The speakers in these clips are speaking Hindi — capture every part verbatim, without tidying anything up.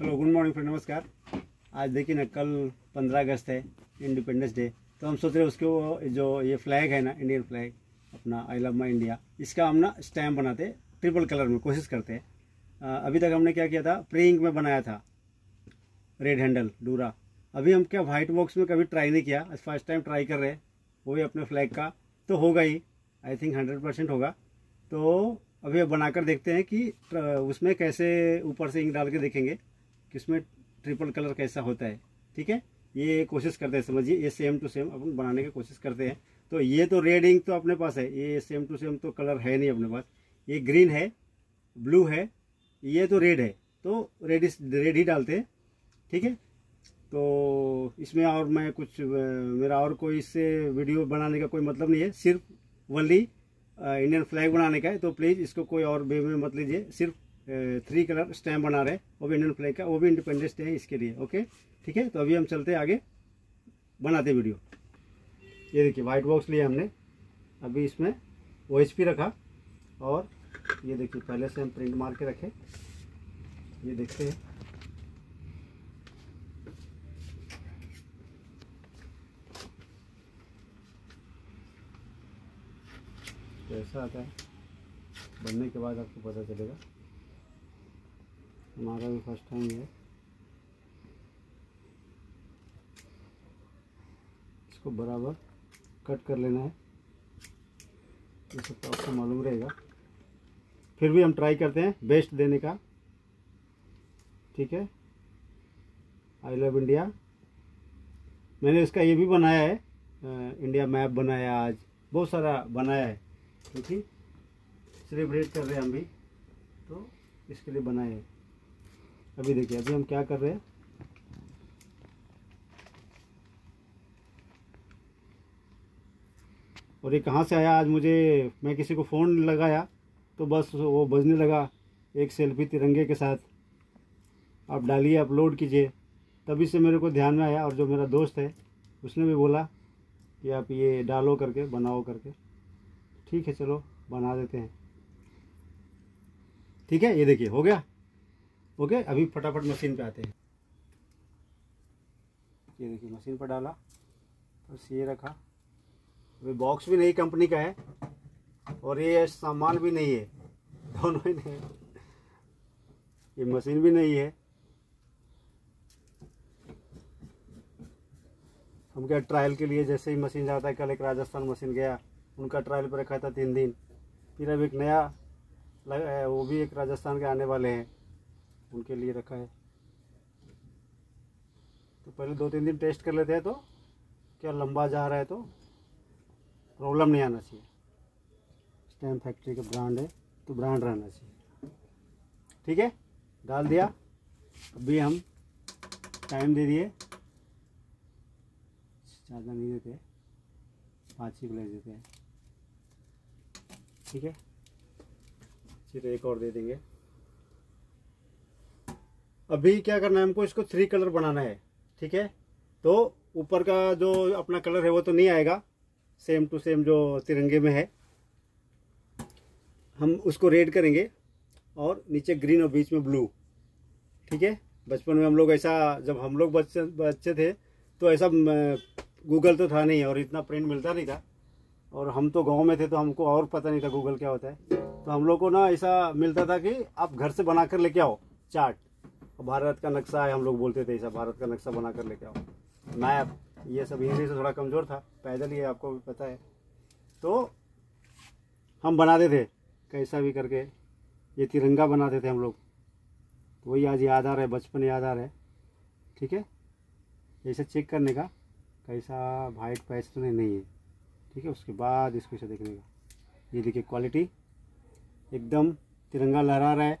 हेलो गुड मॉर्निंग फ्रेंड, नमस्कार। आज देखिए ना, कल पंद्रह अगस्त है, इंडिपेंडेंस डे। तो हम सोच रहे हैं उसके जो ये फ्लैग है ना, इंडियन फ्लैग अपना आई लव माई इंडिया, इसका हम ना स्टैम्प बनाते ट्रिपल कलर में कोशिश करते हैं। अभी तक हमने क्या किया था, प्री इंक में बनाया था रेड हैंडल डूरा। अभी हम क्या व्हाइट बॉक्स में कभी ट्राई नहीं किया, फर्स्ट टाइम ट्राई कर रहे हैं। वही अपने फ्लैग का तो होगा ही, आई थिंक हंड्रेड परसेंट होगा। तो अभी बनाकर देखते हैं कि उसमें कैसे ऊपर से इंक डाल के देखेंगे कि उसमें ट्रिपल कलर कैसा होता है। ठीक है, ये कोशिश करते हैं, समझिए ये सेम टू सेम अपन बनाने की कोशिश करते हैं। तो ये तो रेड इंक तो अपने पास है, ये सेम टू सेम तो कलर है नहीं अपने पास। ये ग्रीन है, ब्लू है, ये तो रेड है, तो रेड रेड ही डालते हैं। ठीक है, तो इसमें और मैं कुछ मेरा और कोई इससे वीडियो बनाने का कोई मतलब नहीं है, सिर्फ वनली इंडियन फ्लैग बनाने का है। तो प्लीज़ इसको कोई और वे में मत लीजिए, सिर्फ थ्री कलर स्टैम्प बना रहे हैं, वो भी इंडियन फ्लैग का, वो भी इंडिपेंडेंस डे है इसके लिए। ओके ठीक है, तो अभी हम चलते आगे बनाते वीडियो। ये देखिए वाइट बॉक्स लिए हमने, अभी इसमें ओ एच पी रखा, और ये देखिए पहले से हम प्रिंट मार के रखे। ये देखते हैं, ऐसा आता है, बनने के बाद आपको पता चलेगा। हमारा भी फर्स्ट टाइम है। इसको बराबर कट कर लेना है, इससे तो आपको मालूम रहेगा। फिर भी हम ट्राई करते हैं बेस्ट देने का। ठीक है, आई लव इंडिया। मैंने इसका ये भी बनाया है, इंडिया मैप बनाया, आज बहुत सारा बनाया है, क्योंकि सेलिब्रेट कर रहे हैं हम भी, तो इसके लिए बनाए हैं। अभी देखिए, अभी हम क्या कर रहे हैं, और ये कहाँ से आया आज मुझे, मैं किसी को फ़ोन लगाया तो बस वो बजने लगा, एक सेल्फी तिरंगे के साथ आप डालिए, अपलोड कीजिए। तभी से मेरे को ध्यान में आया, और जो मेरा दोस्त है उसने भी बोला कि आप ये डालो करके, बनाओ करके। ठीक है, चलो बना देते हैं। ठीक है, ये देखिए हो गया। ओके, अभी फटाफट मशीन पे आते हैं। ये देखिए मशीन पर डाला, बस ये रखा। अभी बॉक्स भी नई कंपनी का है, और ये सामान भी नहीं है, दोनों ही नहीं है। ये मशीन भी नहीं है। हम क्या ट्रायल के लिए जैसे ही मशीन जाता है, कल एक राजस्थान मशीन गया, उनका ट्रायल पर रखा था तीन दिन। फिर अब एक नया लगा, वो भी एक राजस्थान के आने वाले हैं, उनके लिए रखा है। तो पहले दो तीन दिन टेस्ट कर लेते हैं, तो क्या लंबा जा रहा है तो प्रॉब्लम नहीं आना चाहिए। स्टैम्प फैक्ट्री का ब्रांड है तो ब्रांड रहना चाहिए। ठीक है, डाल दिया। अभी हम टाइम दे दिए, ज़्यादा नहीं देते, पाँच ही ले देते हैं। ठीक है, फिर एक और दे देंगे। अभी क्या करना है हमको, इसको थ्री कलर बनाना है। ठीक है, तो ऊपर का जो अपना कलर है वो तो नहीं आएगा, सेम टू सेम जो तिरंगे में है, हम उसको रेड करेंगे, और नीचे ग्रीन और बीच में ब्लू। ठीक है, बचपन में हम लोग ऐसा, जब हम लोग बच्चे बच्चे थे तो ऐसा गूगल तो था नहीं, और इतना प्रिंट मिलता नहीं था, और हम तो गांव में थे तो हमको और पता नहीं था गूगल क्या होता है। तो हम लोग को ना ऐसा मिलता था कि आप घर से बना कर लेके आओ चार्ट, भारत का नक्शा है, हम लोग बोलते थे ऐसा, भारत का नक्शा बना कर लेके आओ, मैप। ये सब हिंदी से थोड़ा कमज़ोर था, पैदल ही आपको भी पता है। तो हम बनाते थे कैसा भी करके, ये तिरंगा बनाते थे हम लोग, तो वही आज याद आ रहा है, बचपन याद आ रहा है। ठीक है, ऐसे चेक करने का कैसा वाइट पैच तो नहीं, नहीं है। ठीक है, उसके बाद इसको ऐसे देखने का, ये देखिए क्वालिटी एकदम तिरंगा लहरा रहा है।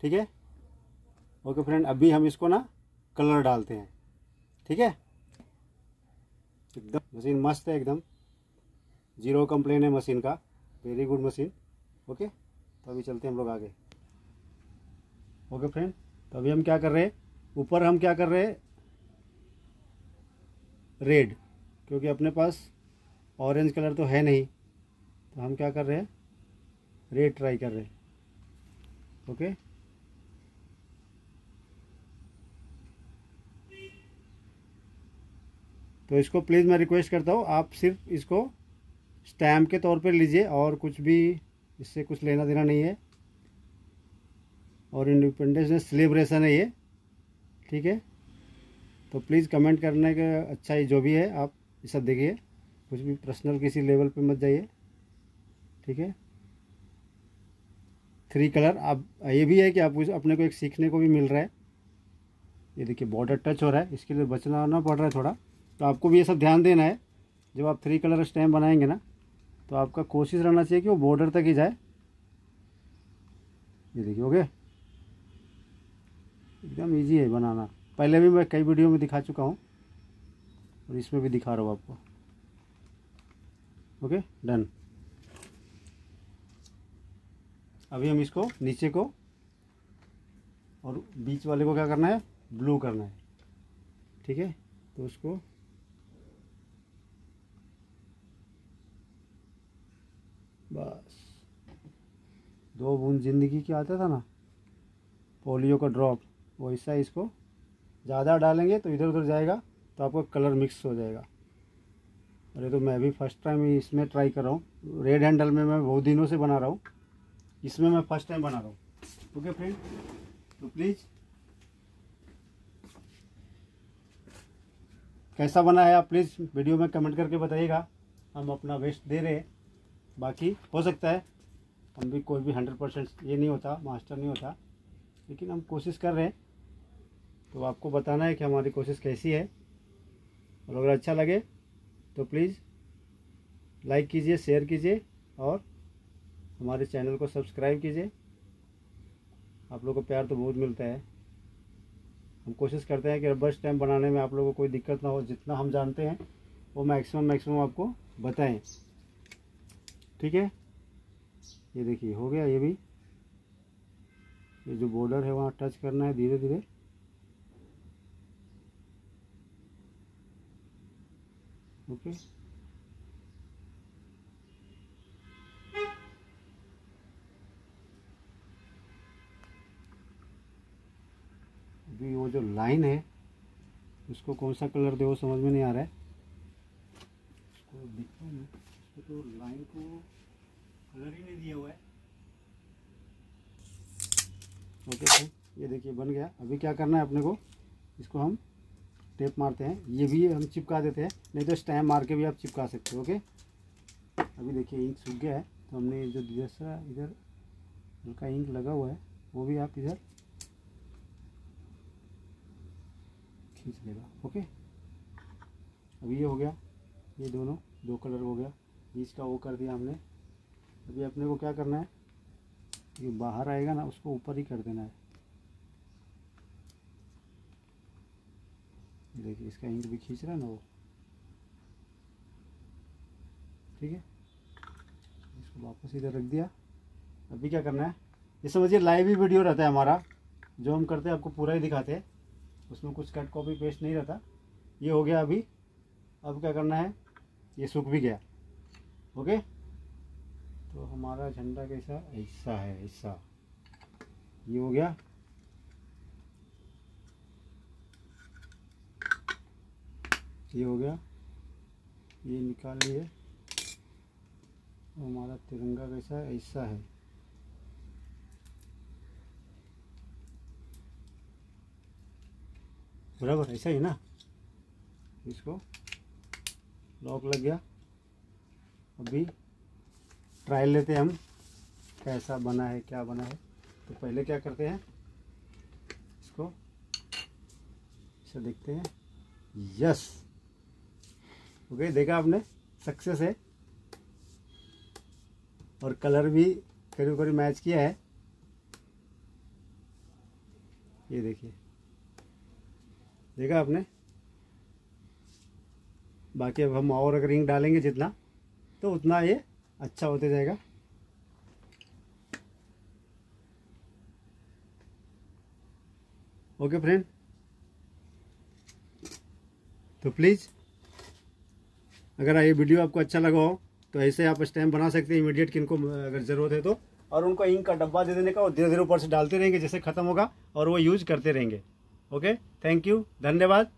ठीक है, ओके फ्रेंड, अभी हम इसको ना कलर डालते हैं। ठीक है, एकदम मशीन मस्त है, एकदम जीरो कंप्लेन है मशीन का, वेरी गुड मशीन। ओके, तो अभी चलते हैं हम लोग आगे। ओके फ्रेंड, तो अभी हम क्या कर रहे हैं, ऊपर हम क्या कर रहे हैं, रेड, क्योंकि अपने पास ऑरेंज कलर तो है नहीं, तो हम क्या कर रहे हैं, रेड ट्राई कर रहे हैं। ओके, तो इसको प्लीज़ मैं रिक्वेस्ट करता हूँ आप सिर्फ इसको स्टैम्प के तौर पे लीजिए और कुछ भी इससे कुछ लेना देना नहीं है और इंडिपेंडेंस डे सेलिब्रेशन है ये, ठीक है। तो प्लीज़ कमेंट करने का अच्छा ही जो भी है आप ये सब देखिए, कुछ भी पर्सनल किसी लेवल पे मत जाइए, ठीक है। थ्री कलर आप ये भी है कि आप अपने को एक सीखने को भी मिल रहा है। ये देखिए बॉर्डर टच हो रहा है, इसके लिए बचना ना पड़ रहा है थोड़ा, तो आपको भी ये सब ध्यान देना है। जब आप थ्री कलर स्टैम्प बनाएंगे ना तो आपका कोशिश रहना चाहिए कि वो बॉर्डर तक ही जाए। ये देखिए ओके, एकदम इजी है बनाना, पहले भी मैं कई वीडियो में दिखा चुका हूँ और इसमें भी दिखा रहा हूँ आपको। Okay done. अभी हम इसको नीचे को और बीच वाले को क्या करना है, ब्लू करना है, ठीक है। तो उसको बस दो बूंद जिंदगी की आता था ना पोलियो का ड्रॉप, वैसा इसको ज़्यादा डालेंगे तो इधर उधर जाएगा तो आपका कलर मिक्स हो जाएगा। अरे तो मैं भी फर्स्ट टाइम इसमें ट्राई कर रहा हूँ, रेड हैंडल में मैं बहुत दिनों से बना रहा हूँ, इसमें मैं फर्स्ट टाइम बना रहा हूँ। ओके फ्रेंड, तो प्लीज़ कैसा बना है आप प्लीज़ वीडियो में कमेंट करके बताइएगा। हम अपना बेस्ट दे रहे हैं, बाकी हो सकता है हम भी कोई भी हंड्रेड परसेंट ये नहीं होता, मास्टर नहीं होता, लेकिन हम कोशिश कर रहे हैं। तो आपको बताना है कि हमारी कोशिश कैसी है, और अगर अच्छा लगे तो प्लीज़ लाइक कीजिए, शेयर कीजिए और हमारे चैनल को सब्सक्राइब कीजिए। आप लोगों को प्यार तो बहुत मिलता है, हम कोशिश करते हैं कि रबर स्टैम्प बनाने में आप लोगों को कोई दिक्कत ना हो, जितना हम जानते हैं वो मैक्सिमम मैक्सिमम आपको बताएं, ठीक है। ये देखिए हो गया, ये भी ये जो बॉर्डर है वहाँ टच करना है धीरे धीरे। ओके अभी वो जो लाइन है उसको कौन सा कलर दे वो समझ में नहीं आ रहा है, उसको देखो ना, उसको तो लाइन को कलर ही नहीं दिया हुआ है। ओके तो ये देखिए बन गया। अभी क्या करना है अपने को, इसको हम टेप मारते हैं, ये भी हम चिपका देते हैं, नहीं तो स्टैम्प मार के भी आप चिपका सकते हो। ओके अभी देखिए इंक सूख गया है, तो हमने जो दूसरा इधर हल्का इंक लगा हुआ है वो भी आप इधर खींच लेगा। ओके अभी ये हो गया, ये दोनों दो कलर हो गया, बीच का वो कर दिया हमने। अभी अपने को क्या करना है, ये बाहर आएगा ना उसको ऊपर ही कर देना है। देखिए इसका इंक भी खींच रहा है ना वो, ठीक है। इसको वापस इधर रख दिया। अभी क्या करना है, ये समझिए लाइव ही वीडियो रहता है हमारा, जो हम करते हैं आपको पूरा ही दिखाते हैं, उसमें कुछ कट कॉपी पेस्ट नहीं रहता। ये हो गया अभी, अब क्या करना है, ये सूख भी गया। ओके तो हमारा झंडा कैसा ऐसा है, ऐसा ये हो गया। ये हो गया, ये निकाल लिए। हमारा तिरंगा कैसा है, ऐसा है। बराबर ऐसा ही ना, इसको लॉक लग गया। अभी ट्रायल लेते हैं हम कैसा बना है, क्या बना है। तो पहले क्या करते हैं, इसको इसे देखते हैं। यस ओके okay, देखा आपने, सक्सेस है और कलर भी करीब करीब मैच किया है। ये देखिए देखा आपने। बाकी अब हम और अगर इंक डालेंगे जितना तो उतना ये अच्छा होते जाएगा। ओके okay, फ्रेंड तो प्लीज़ अगर ये वीडियो आपको अच्छा लगा हो तो ऐसे आप स्टैम्प बना सकते हैं इमीडिएट किनको अगर ज़रूरत है तो, और उनको इंक का डब्बा दे देने का और धीरे धीरे ऊपर से डालते रहेंगे, जैसे ख़त्म होगा और वो यूज़ करते रहेंगे। ओके थैंक यू, धन्यवाद।